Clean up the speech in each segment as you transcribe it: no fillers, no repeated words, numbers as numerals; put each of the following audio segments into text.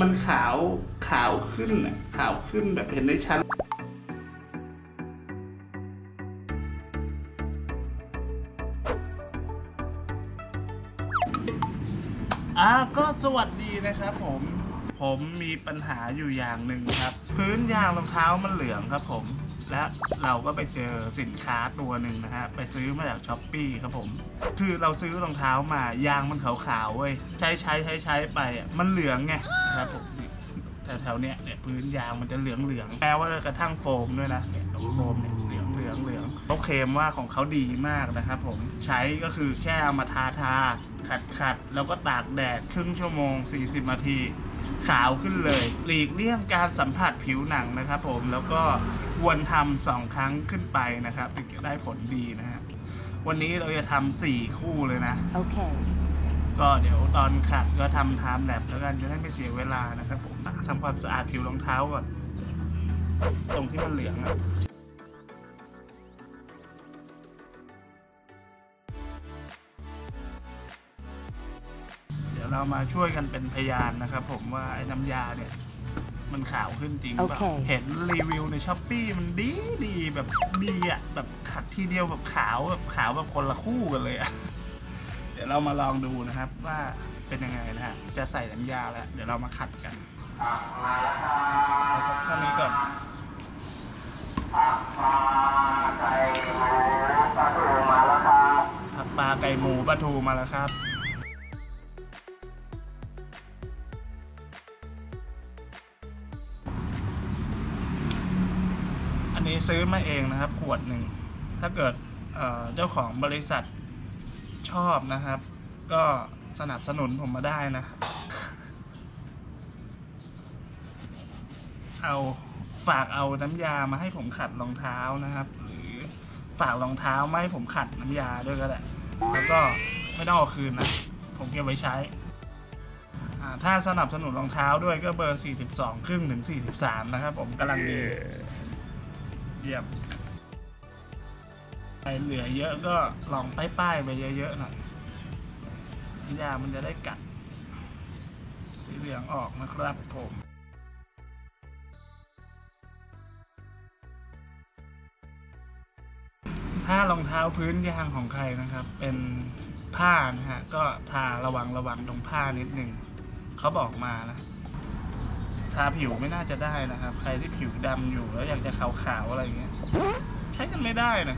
มันขาวขึ้นอ่ะขาวขึ้นแบบเห็นได้ชัดก็สวัสดีนะครับผมมีปัญหาอยู่อย่างหนึ่งครับพื้นยางรองเท้ามันเหลืองครับผมและเราก็ไปเจอสินค้าตัวหนึ่งนะฮะไปซื้อมาจากช้อปปี้ครับผมคือเราซื้อรองเท้ามายางมันขาวๆเว้ยใช้ไปมันเหลืองไงนะครับผมแถวๆเนี้ยพื้นยางมันจะเหลืองแม้ว่ากระทั่งโฟมด้วยนะโฟมเนี่ยเหลืองเขาเคลมว่าของเขาดีมากนะครับผมใช้ก็คือแค่เอามาทาขัดแล้วก็ตากแดดครึ่งชั่วโมง40นาทีขาวขึ้นเลยหลีกเลี่ยงการสัมผัสผิวหนังนะครับผมแล้วก็ควรทำ2ครั้งขึ้นไปนะครับถึงจะได้ผลดีนะฮะวันนี้เราจะทำ4คู่เลยนะโอเคก็เดี๋ยวตอนขัดก็ทำไทม์แลปแล้วกันจะได้ไม่เสียเวลานะครับผมทำความสะอาดผิวรองเท้าก่อนตรงที่มันเหลืองเรามาช่วยกันเป็นพยานนะครับผมว่าไอ้น้ำยาเนี่ยมันขาวขึ้นจริงแบบเห็นรีวิวในช้อปปี้มันดีแบบดีอ่ะแบบขัดทีเดียวแบบขาวแบบคนละคู่กันเลยอ่ะเดี๋ยวเรามาลองดูนะครับว่าเป็นยังไงนะฮะจะใส่น้ำยาแล้วเดี๋ยวเรามาขัดกันเอาสักช่วงนี้ก่อนปลาไก่หมูปลาทูมาแล้วครับซื้อมาเองนะครับขวดหนึ่งถ้าเกิดเจ้าของบริษัทชอบนะครับก็สนับสนุนผมมาได้นะเอาฝากเอาน้ำยามาให้ผมขัดรองเท้านะครับหรือฝากรองเท้ามาให้ผมขัดน้ำยาด้วยก็ได้แล้วก็ไม่ต้องเอาคืนนะผมเก็บไว้ใช้ถ้าสนับสนุนรองเท้าด้วยก็เบอร์42ครึ่งถึง43นะครับผมกำลังดีใครเหลือเยอะก็ลองป้ายไปเยอะๆหน่อยยามันจะได้กัดสีเหลืองออกนะครับผมถ้ารองเท้าพื้นยางของใครนะครับเป็นผ้านะฮะก็ทาระวังตรงผ้านิดนึงเขาบอกมานะทาผิวไม่น่าจะได้นะครับใครที่ผิวดำอยู่แล้วอยากจะขาวอะไรอย่างเงี้ยใช้กันไม่ได้นะ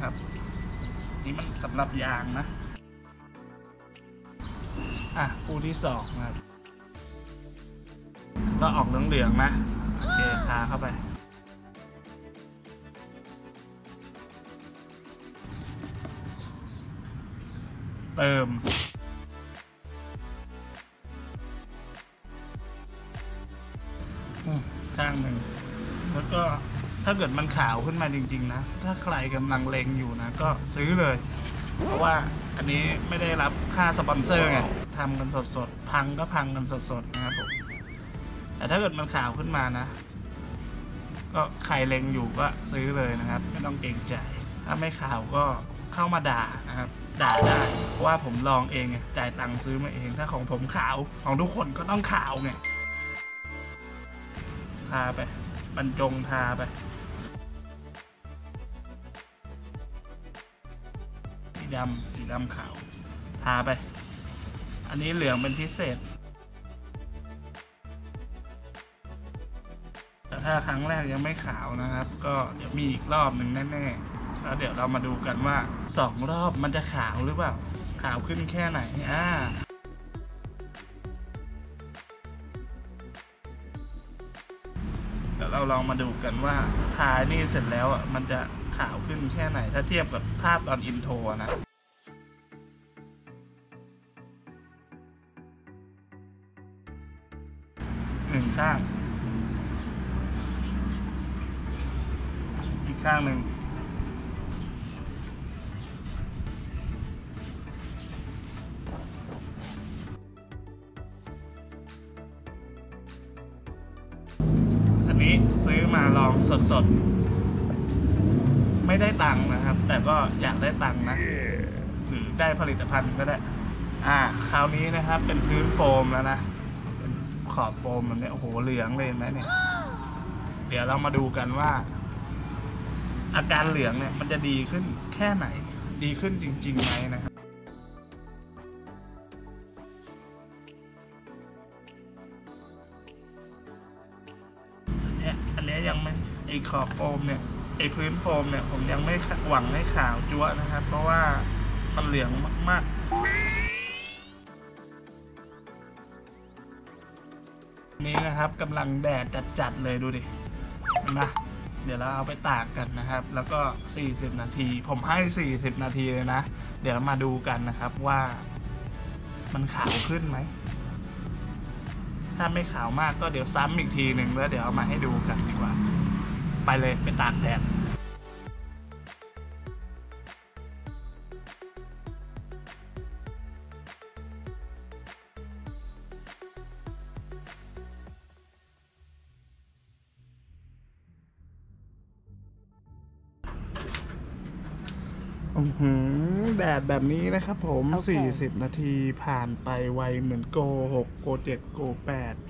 ครับนี่มันสำหรับยางนะคู่ที่สองนะครับก็ออกเหลืองนะโอเคทาเข้าไปเติมข้างหนึ่งแล้วก็ถ้าเกิดมันขาวขึ้นมาจริงๆนะถ้าใครกำลังเลงอยู่นะก็ซื้อเลยเพราะว่าอันนี้ไม่ได้รับค่าสปอนเซอร์ไงทำกันสดๆพังก็พังกันสดๆนะครับผมแต่ถ้าเกิดมันขาวขึ้นมานะก็ใครเลงอยู่ก็ซื้อเลยนะครับไม่ต้องเกรงใจถ้าไม่ขาวก็เข้ามาด่านะครับด่าได้เพราะว่าผมลองเองไงจ่ายตังค์ซื้อมาเองถ้าของผมขาวของทุกคนก็ต้องขาวไงทาไปบรรจงทาไปสีดำขาวทาไปอันนี้เหลืองเป็นพิเศษแต่ถ้าครั้งแรกยังไม่ขาวนะครับก็เดี๋ยวมีอีกรอบหนึ่งแน่ๆแล้วเดี๋ยวเรามาดูกันว่า2รอบมันจะขาวหรือเปล่าขาวขึ้นแค่ไหนเราลองมาดูกันว่าทานี่เสร็จแล้วอ่ะมันจะขาวขึ้นแค่ไหนถ้าเทียบกับภาพตอนอินโทรนะหนึ่งข้างอีกข้างหนึ่งมาลองสดๆไม่ได้ตังค์นะครับแต่ก็อยากได้ตังค์นะหรือได้ผลิตภัณฑ์ก็ได้คราวนี้นะครับเป็นพื้นโฟมแล้วนะเป็น ขอบโฟมมันเนี่ยโอ้โหเหลืองเลยนะเนี่ยเดี๋ยวเรามาดูกันว่าอาการเหลืองเนี่ยมันจะดีขึ้นแค่ไหนดีขึ้นจริงๆไหมนะครับอันนี้ยังไม่ไอขอบโฟมเนี่ยไอพื้นโฟมเนี่ยผมยังไม่หวังให้ขาวจั๊วะนะครับเพราะว่ามันเหลืองมากๆนี้นะครับกำลังแดดจัดๆเลยดูดิมาเดี๋ยวเราเอาไปตากกันนะครับแล้วก็40นาทีผมให้40นาทีเลยนะเดี๋ยวมาดูกันนะครับว่ามันขาวขึ้นไหมถ้าไม่ขาวมากก็เดี๋ยวซ้ำอีกทีหนึ่งแล้วเดี๋ยวเอามาให้ดูกันดีกว่าไปเลยไปตากแดดแดดแบบนี้นะครับผม okay. 40นาทีผ่านไปไวเหมือนโก6โก7โก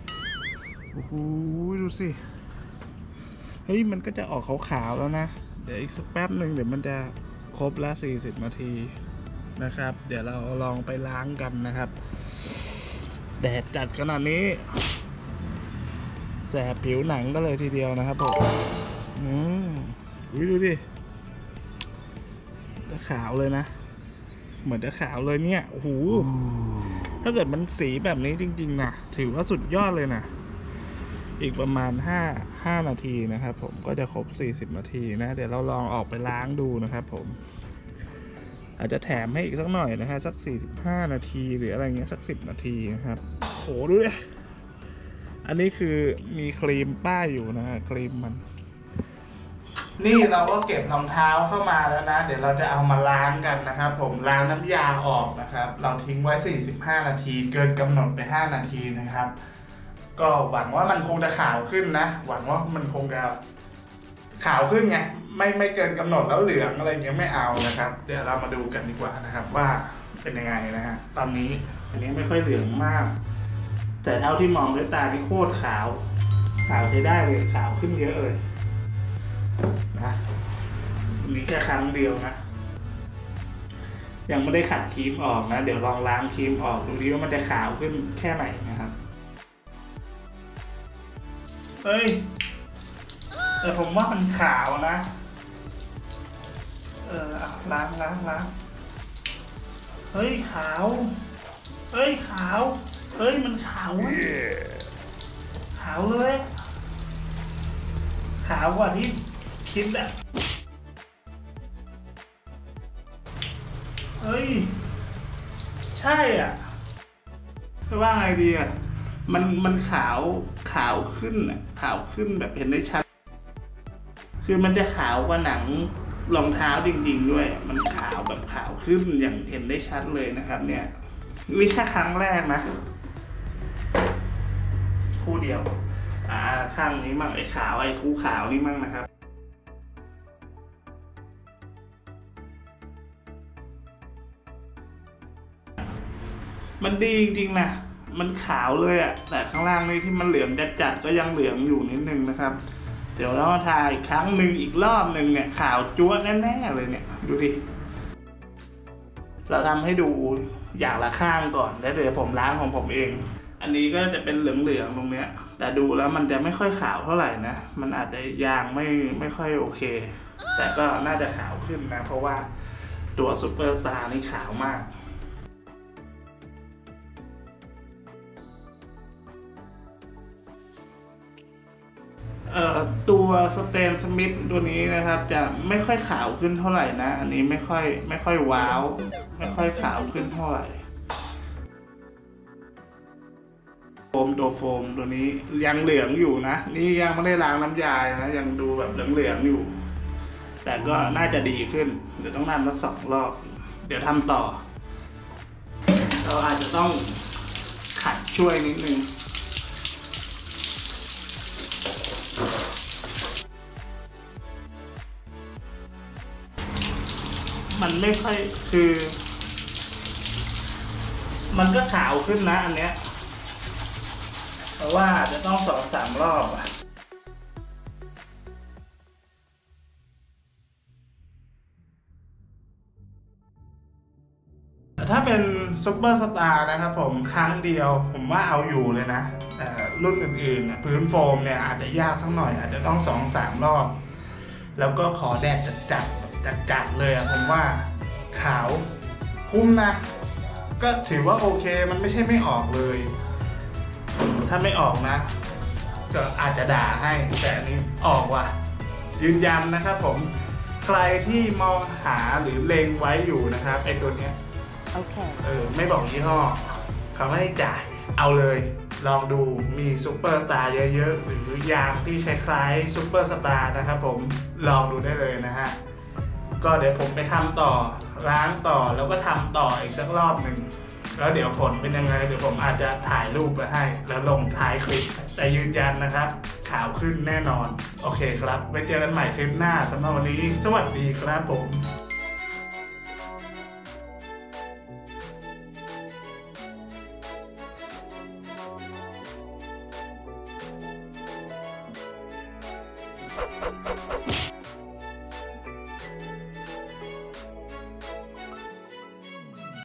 8โอ้โหดูสิเฮ้ยมันก็จะออกขาวๆแล้วนะเดี๋ยวอีกสักแป๊บหนึ่งเดี๋ยวมันจะครบแล้ว40นาทีนะครับเดี๋ยวเราลองไปล้างกันนะครับแดดจัดขนาดนี้แสบผิวหนังก็เลยทีเดียวนะครับผมดูดิจะขาวเลยนะเหมือนจะขาวเลยเนี่ยโอ้โหถ้าเกิดมันสีแบบนี้จริงๆนะถือว่าสุดยอดเลยนะอีกประมาณ5นาทีนะครับผมก็จะครบ40นาทีนะเดี๋ยวเราลองออกไปล้างดูนะครับผมอาจจะแถมให้อีกสักหน่อยนะฮะสัก45นาทีหรืออะไรเงี้ยสัก10นาทีนะครับโอ้ดูดิอันนี้คือมีครีมป้ายอยู่นะฮะครีมมันนี่เราก็เก็บรองเท้าเข้ามาแล้วนะเดี๋ยวเราจะเอามาล้างกันนะครับผมล้างน้ำยาออกนะครับเราทิ้งไว้45นาทีเกินกำหนดไป5นาทีนะครับก็หวังว่ามันคงจะขาวขึ้นนะหวังว่ามันคงจะขาวขึ้นไงไม่เกินกำหนดแล้วเหลืองอะไรเงี้ยไม่เอานะครับเดี๋ยวเรามาดูกันดีกว่านะครับว่าเป็นยังไงนะฮะตอนนี้อันนี้ไม่ค่อยเหลืองมากแต่เท่าที่มองด้วยตานี่โคตรขาวขาวใช้ได้เลยขาวขึ้นเยอะเลยนะนี่แค่ครั้งเดียวนะยังไม่ได้ขัดครีมออกนะเดี๋ยวลองล้างครีมออกดูดิว่ามันจะขาวขึ้นแค่ไหนนะครับเฮ้ยแต่ผมว่ามันขาวนะล้างเฮ้ยขาวมันขาวเลยขาวกว่าที่คิดอะเฮ้ยใช่อ่ะจะว่าไงดีอ่ะมันขาวขึ้นอ่ะขาวขึ้นแบบเห็นได้ชัดคือมันจะขาวกว่าหนังรองเท้าจริงๆด้วยมันขาวแบบขาวขึ้นอย่างเห็นได้ชัดเลยนะครับเนี่ยนี่แค่ครั้งแรกนะคู่เดียวข้างนี้มั่งไอ้ขาวไอ้คู่ขาวนี่มั่งนะครับมันดีจริงๆนะมันขาวเลยอ่ะแต่ข้างล่างนี่ที่มันเหลืองจัดๆก็ยังเหลืองอยู่นิดนึงนะครับเดี๋ยวเราทาอีกครั้งหนึ่งอีกรอบหนึ่งเนี่ยขาวจั๊วะแน่ๆเลยเนี่ยดูดิเราทำให้ดูอย่างละข้างก่อนแล้วเดี๋ยวผมล้างของผมเองอันนี้ก็จะเป็นเหลืองๆตรงเนี้ยแต่ดูแล้วมันจะไม่ค่อยขาวเท่าไหร่นะมันอาจจะยางไม่ค่อยโอเคแต่ก็น่าจะขาวขึ้นนะเพราะว่าตัวซุปเปอร์สตาร์นี่ขาวมากตัวสเตนสมิธตัวนี้นะครับจะไม่ค่อยขาวขึ้นเท่าไหร่นะอันนี้ไม่ค่อยว้าวไม่ค่อยขาวขึ้นเท่าไหร่โฟมตัวนี้ยังเหลืองอยู่นะนี่ยังไม่ได้ล้างน้ำยานะยังดูแบบเหลืองๆอยู่แต่ก็น่าจะดีขึ้นเดี๋ยวต้องทำสัก2รอบเดี๋ยวทำต่อเราอาจจะต้องขัดช่วยนิดนึงมันไม่ค่อยคือมันก็ขาวขึ้นนะอันเนี้ย เพราะว่าจะต้อง2-3 รอบอ่ะถ้าเป็นซุปเปอร์สตาร์นะครับผมครั้งเดียวผมว่าเอาอยู่เลยนะแต่รุ่นอื่นๆพื้นโฟมเนี่ยอาจจะยากสักหน่อยอาจจะต้อง2-3 รอบแล้วก็ขอแดดจัดเลยอะผมว่าขาวคุ้มนะก็ถือว่าโอเคมันไม่ใช่ไม่ออกเลยถ้าไม่ออกนะก็อาจจะด่าให้แต่อันนี้ออกว่ะยืนยันนะครับผมใครที่มองหาหรือเล็งไว้อยู่นะครับไอตัวเนี้ยไม่บอกยี่ห้อเขาไม่ได้จ่ายเอาเลยลองดูมีซุปเปอร์สตาร์เยอะๆหรือยางที่คล้ายๆซุปเปอร์สตาร์นะครับผมลองดูได้เลยนะฮะก็เดี๋ยวผมไปทำต่อล้างต่อแล้วก็ทำต่ออีกสักรอบหนึ่งแล้วเดี๋ยวผลเป็นยังไงเดี๋ยวผมอาจจะถ่ายรูปไปให้แล้วลงท้ายคลิปแต่ยืนยันนะครับขาวขึ้นแน่นอนโอเคครับไว้เจอกันใหม่คลิปหน้าสำหรับวันนี้สวัสดีครับผม